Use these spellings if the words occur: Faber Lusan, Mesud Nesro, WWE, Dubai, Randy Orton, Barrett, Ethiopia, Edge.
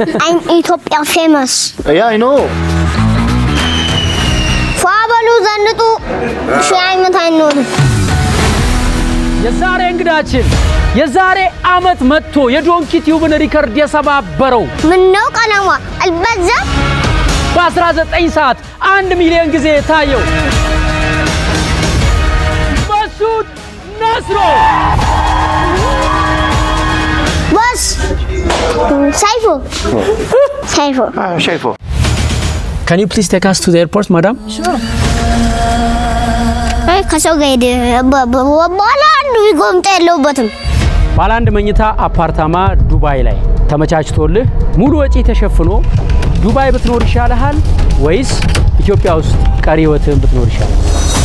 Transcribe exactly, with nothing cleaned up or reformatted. I'm Ethiopia famous. Yeah, I know. Faber Lusan tu, siapa yang tanya tu? Yazar engkau cil, Yazar amat matu. Ya dong kita ubah nari kerja sama baru. Menau kanama albazat. Pasrahzat insat, and million gizi tayo. Masud Nasro. Saiful. Saiful. I'm Saiful. Can you please take us to the airport, madam? Sure. I can't get it. Baland, we go to the bottom. Baland Manita Apartama, Dubai. Tamachach told me, Muruati Shafuno, Dubai, but no Shalahal, Ways, Ethiopia, Kariwatan, but no Shalahal.